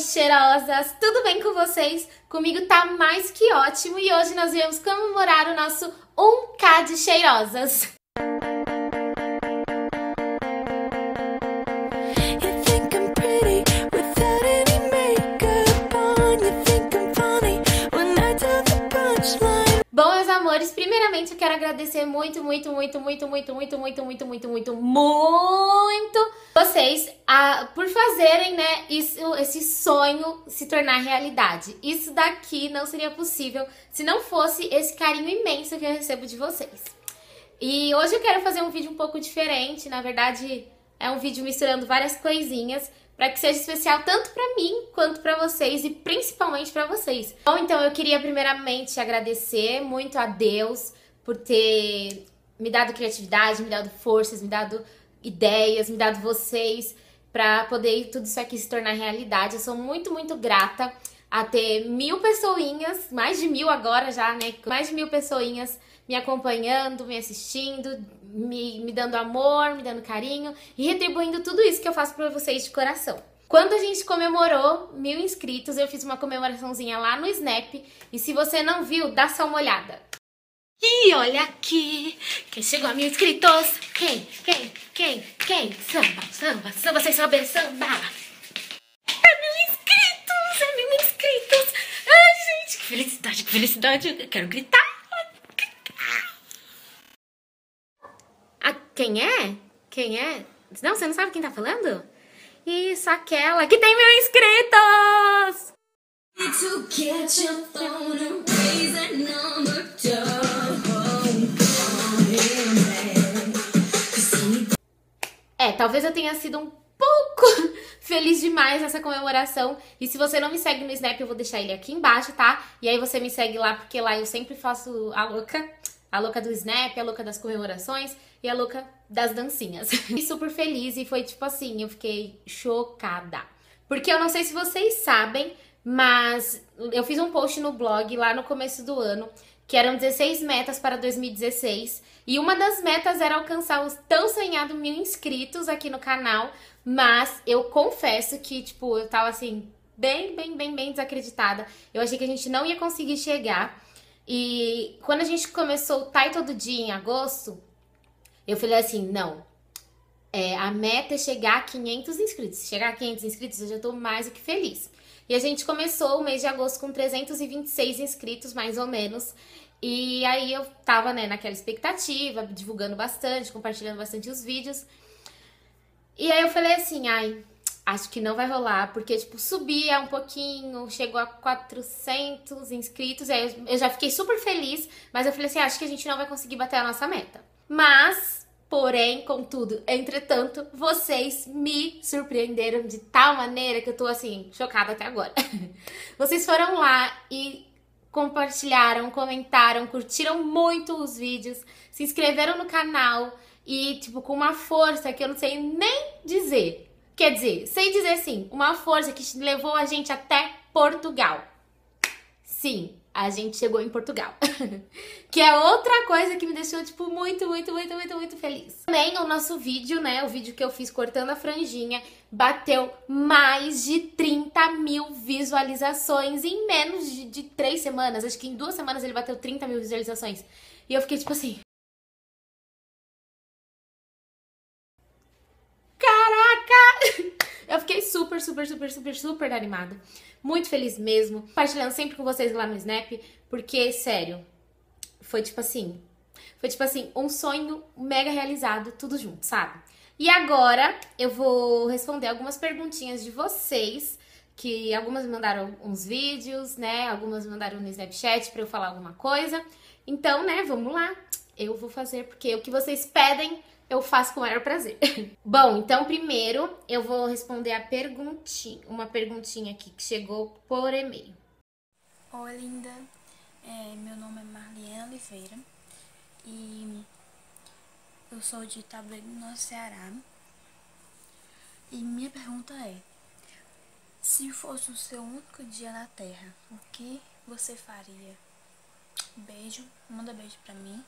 Oi, cheirosas! Tudo bem com vocês? Comigo tá mais que ótimo e hoje nós viemos comemorar o nosso 1K de cheirosas. Primeiramente, eu quero agradecer muito vocês por fazerem, né, esse sonho se tornar realidade. Isso daqui não seria possível se não fosse esse carinho imenso que eu recebo de vocês. E hoje eu quero fazer um vídeo um pouco diferente, na verdade é um vídeo misturando várias coisinhas, para que seja especial tanto para mim, quanto para vocês e principalmente para vocês. Bom, então eu queria primeiramente agradecer muito a Deus por ter me dado criatividade, me dado forças, me dado ideias, me dado vocês para poder tudo isso aqui se tornar realidade. Eu sou muito grata a ter 1000 pessoinhas, mais de 1000 agora já, né? Mais de 1000 pessoinhas me acompanhando, me assistindo, me dando amor, me dando carinho e retribuindo tudo isso que eu faço pra vocês de coração. Quando a gente comemorou 1000 inscritos, eu fiz uma comemoraçãozinha lá no Snap e se você não viu, dá só uma olhada. E olha aqui, quem chegou a 1000 inscritos? Quem? Samba, vocês sabem samba! É 1000 inscritos! Ai, gente, que felicidade, eu quero gritar! Quem é? Não, você não sabe quem tá falando? Isso, aquela que tem 1000 inscritos! É, talvez eu tenha sido um pouco feliz demais nessa comemoração. E se você não me segue no Snap, eu vou deixar ele aqui embaixo, tá? E aí você me segue lá, porque lá eu sempre faço a louca. A louca do Snap, a louca das comemorações e a louca das dancinhas. Fiquei super feliz e foi tipo assim, eu fiquei chocada. Porque eu não sei se vocês sabem, mas eu fiz um post no blog lá no começo do ano, que eram 16 metas para 2016. E uma das metas era alcançar os tão sonhados 1000 inscritos aqui no canal. Mas eu confesso que, tipo, eu tava assim, bem desacreditada. Eu achei que a gente não ia conseguir chegar. E quando a gente começou o Thai Todo Dia em agosto, eu falei assim, não, a meta é chegar a 500 inscritos. Se chegar a 500 inscritos, eu já tô mais do que feliz. E a gente começou o mês de agosto com 326 inscritos, mais ou menos. E aí eu tava, né, naquela expectativa, divulgando bastante, compartilhando bastante os vídeos. E aí eu falei assim, ai, acho que não vai rolar, porque, tipo, subia um pouquinho, chegou a 400 inscritos, aí eu já fiquei super feliz, mas eu falei assim, acho que a gente não vai conseguir bater a nossa meta. Mas, porém, contudo, entretanto, vocês me surpreenderam de tal maneira que eu tô, assim, chocada até agora. Vocês foram lá e compartilharam, comentaram, curtiram muito os vídeos, se inscreveram no canal e, tipo, com uma força que eu não sei nem dizer. Quer dizer, sem dizer sim, uma força que levou a gente até Portugal. Sim, a gente chegou em Portugal. Que é outra coisa que me deixou, tipo, muito feliz. Também o nosso vídeo, né, o vídeo que eu fiz cortando a franjinha, bateu mais de 30.000 visualizações em menos de 3 semanas. Acho que em 2 semanas ele bateu 30.000 visualizações. E eu fiquei, tipo assim... Eu fiquei super animada. Muito feliz mesmo. Compartilhando sempre com vocês lá no Snap. Porque, sério, foi tipo assim, um sonho mega realizado, tudo junto, sabe? E agora eu vou responder algumas perguntinhas de vocês. Que algumas me mandaram uns vídeos, né? Algumas me mandaram no Snapchat pra eu falar alguma coisa. Então, né, vamos lá. Eu vou fazer, porque o que vocês pedem... eu faço com o maior prazer. Bom, então primeiro eu vou responder a perguntinha, uma perguntinha aqui que chegou por e-mail. Oi, linda. Meu nome é Marliana Oliveira e eu sou de Tabuleiro do Norte, Ceará. E minha pergunta é, se fosse o seu único dia na Terra, o que você faria? Beijo, manda beijo pra mim.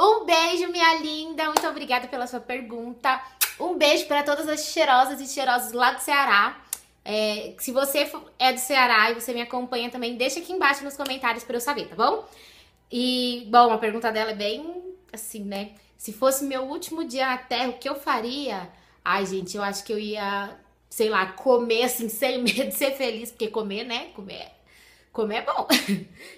Um beijo, minha linda. Muito obrigada pela sua pergunta. Um beijo para todas as cheirosas e cheirosos lá do Ceará. Se você é do Ceará e você me acompanha também, deixa aqui embaixo nos comentários pra eu saber, tá bom? E, bom, a pergunta dela é bem assim, né? Se fosse meu último dia na Terra, o que eu faria? Ai, gente, eu acho que eu ia, sei lá, comer assim, sem medo de ser feliz. Porque comer, né? Comer é bom.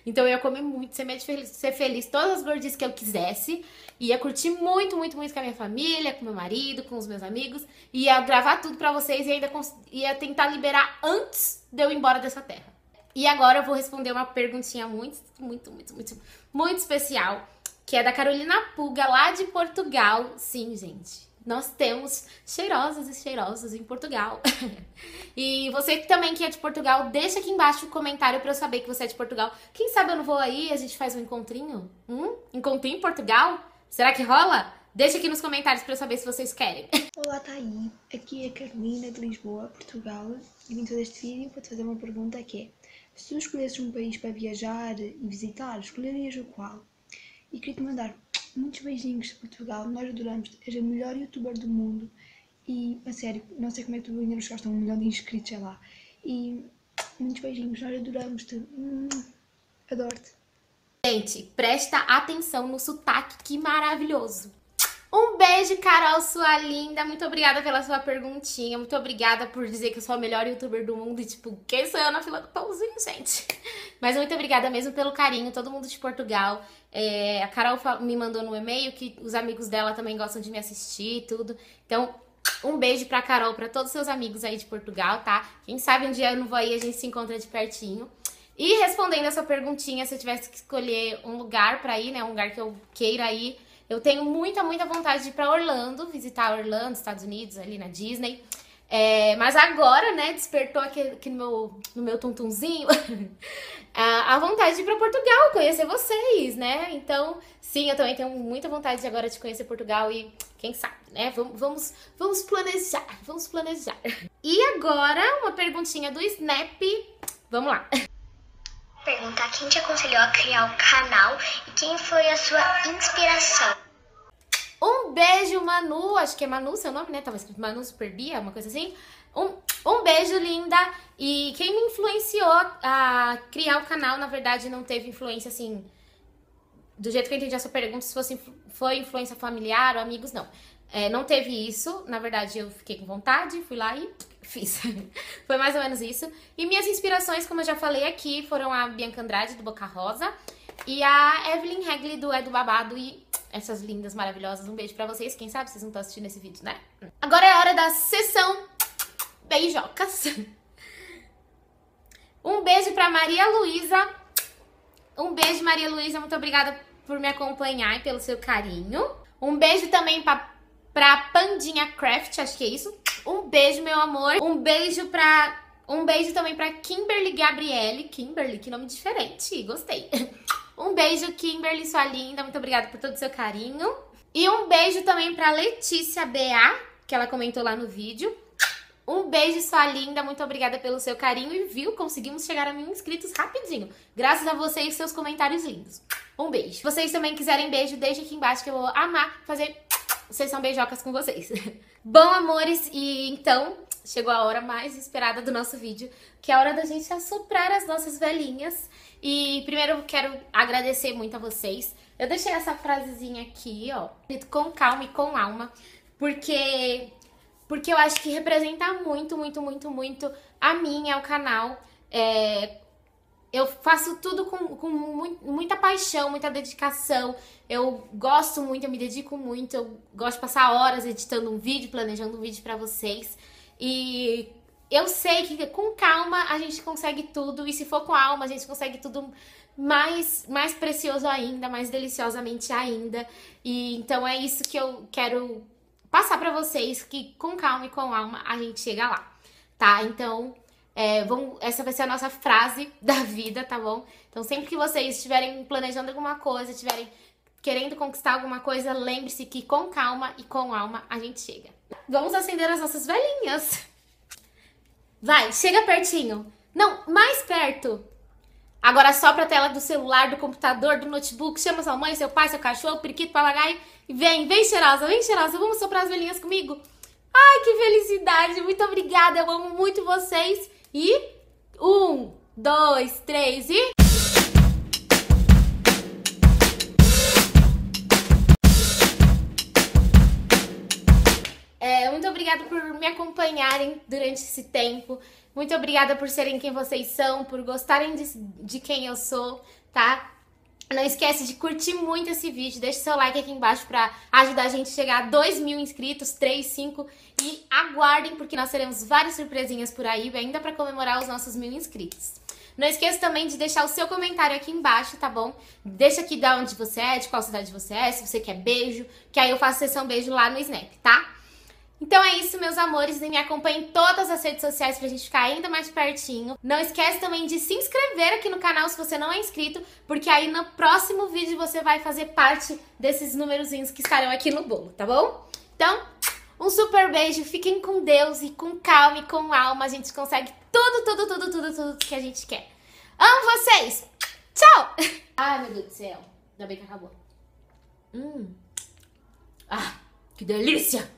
Então eu ia comer muito, sem medo de ser feliz, todas as gordices que eu quisesse. Ia curtir muito, muito, muito com a minha família, com meu marido, com os meus amigos. Ia gravar tudo pra vocês e ainda ia tentar liberar antes de eu ir embora dessa terra. E agora eu vou responder uma perguntinha muito, muito, muito, muito, muito especial, que é da Carolina Puga, lá de Portugal. Sim, gente, nós temos cheirosas e cheirosos em Portugal. E você também que é de Portugal, deixa aqui embaixo o comentário pra eu saber que você é de Portugal. Quem sabe eu não vou aí e a gente faz um encontrinho? Encontrinho em Portugal? Será que rola? Deixa aqui nos comentários pra eu saber se vocês querem. Olá, Thaí. Aqui é a Carolina de Lisboa, Portugal. E vim todo este vídeo para te fazer uma pergunta que é: se tu escolhesses um país para viajar e visitar, escolherias o qual? E queria-te mandar muitos beijinhos de Portugal, nós adoramos, és a melhor youtuber do mundo e, a sério, não sei como é que tu ainda nos gastas 1 milhão de inscritos, sei lá. E muitos beijinhos, nós adoramos-te, adoro-te. Gente, presta atenção no sotaque, que maravilhoso. Um beijo, Carol, sua linda. Muito obrigada pela sua perguntinha. Muito obrigada por dizer que eu sou a melhor youtuber do mundo. E tipo, quem sou eu na fila do pãozinho, gente? Mas muito obrigada mesmo pelo carinho, todo mundo de Portugal. A Carol me mandou no e-mail que os amigos dela também gostam de me assistir e tudo. Então, um beijo pra Carol, pra todos os seus amigos aí de Portugal, tá? Quem sabe um dia eu não vou aí, a gente se encontra de pertinho. E respondendo a sua perguntinha, se eu tivesse que escolher um lugar pra ir, né? Um lugar que eu queira ir. Eu tenho muita, muita vontade de ir pra Orlando, visitar Orlando, Estados Unidos, ali na Disney. Mas agora, né, despertou aqui no meu tuntunzinho a vontade de ir pra Portugal, conhecer vocês, né? Então, sim, eu também tenho muita vontade de agora de conhecer Portugal e quem sabe, né? Vamos planejar, vamos planejar. E agora, uma perguntinha do Snap. Vamos lá. Perguntar quem te aconselhou a criar o canal e quem foi a sua inspiração. Um beijo, Manu. Acho que é Manu seu nome, né? Tava escrito Manu Superbia, uma coisa assim. Um beijo, linda. E quem me influenciou a criar o canal, na verdade, não teve influência, assim... Do jeito que eu entendi a sua pergunta, se foi influência familiar ou amigos, não. Não teve isso. Na verdade, eu fiquei com vontade, fui lá e... fiz. Foi mais ou menos isso. E minhas inspirações, como eu já falei aqui, foram a Bianca Andrade, do Boca Rosa, e a Evelyn Regli, do Babado, e essas lindas, maravilhosas. Um beijo pra vocês. Quem sabe vocês não estão assistindo esse vídeo, né? Agora é a hora da sessão beijocas. Um beijo pra Maria Luísa. Um beijo, Maria Luísa. Muito obrigada por me acompanhar e pelo seu carinho. Um beijo também pra Pandinha Craft, acho que é isso. Um beijo, meu amor. Um beijo também pra Kimberly Gabriele. Kimberly, que nome diferente. Gostei. Um beijo, Kimberly, sua linda. Muito obrigada por todo o seu carinho. E um beijo também pra Letícia B.A, que ela comentou lá no vídeo. Um beijo, sua linda. Muito obrigada pelo seu carinho. E viu, conseguimos chegar a 1.000 inscritos rapidinho. Graças a você e seus comentários lindos. Um beijo. Se vocês também quiserem beijo, deixem aqui embaixo que eu vou amar fazer... Vocês são beijocas com vocês. Bom, amores, e então chegou a hora mais esperada do nosso vídeo, que é a hora da gente assoprar as nossas velhinhas. E primeiro eu quero agradecer muito a vocês. Eu deixei essa frasezinha aqui, ó, com calma e com alma, porque eu acho que representa muito, muito, muito, muito a mim, ao canal. Eu faço tudo com muita paixão, muita dedicação. Eu gosto muito, eu me dedico muito. Eu gosto de passar horas editando um vídeo, planejando um vídeo pra vocês. E eu sei que com calma a gente consegue tudo. E se for com alma, a gente consegue tudo mais precioso ainda, mais deliciosamente ainda. E então é isso que eu quero passar pra vocês, que com calma e com alma a gente chega lá, tá? Então... essa vai ser a nossa frase da vida, tá bom? Então sempre que vocês estiverem planejando alguma coisa, estiverem querendo conquistar alguma coisa, lembre-se que com calma e com alma a gente chega. Vamos acender as nossas velhinhas. Vai, chega pertinho. Não, mais perto. Agora sopra a tela do celular, do computador, do notebook. Chama sua mãe, seu pai, seu cachorro, periquito, papagaio. E vem, vem cheirosa, vem cheirosa. Vamos soprar as velhinhas comigo? Ai, que felicidade! Muito obrigada, eu amo muito vocês. E 1, 2, 3 e... muito obrigada por me acompanharem durante esse tempo. Muito obrigada por serem quem vocês são, por gostarem de quem eu sou, tá? Não esquece de curtir muito esse vídeo, deixa seu like aqui embaixo pra ajudar a gente a chegar a 2.000 inscritos, 3, 5. E aguardem, porque nós teremos várias surpresinhas por aí, ainda pra comemorar os nossos 1.000 inscritos. Não esqueça também de deixar o seu comentário aqui embaixo, tá bom? Deixa aqui de onde você é, de qual cidade você é, se você quer beijo, que aí eu faço sessão beijo lá no Snap, tá? Então é isso, meus amores, e me acompanhem em todas as redes sociais pra gente ficar ainda mais pertinho. Não esquece também de se inscrever aqui no canal se você não é inscrito, porque aí no próximo vídeo você vai fazer parte desses numerozinhos que estarão aqui no bolo, tá bom? Então, um super beijo, fiquem com Deus e com calma e com alma, a gente consegue tudo que a gente quer. Amo vocês! Tchau! Ai, meu Deus do céu, ainda bem que acabou. Ah, que delícia!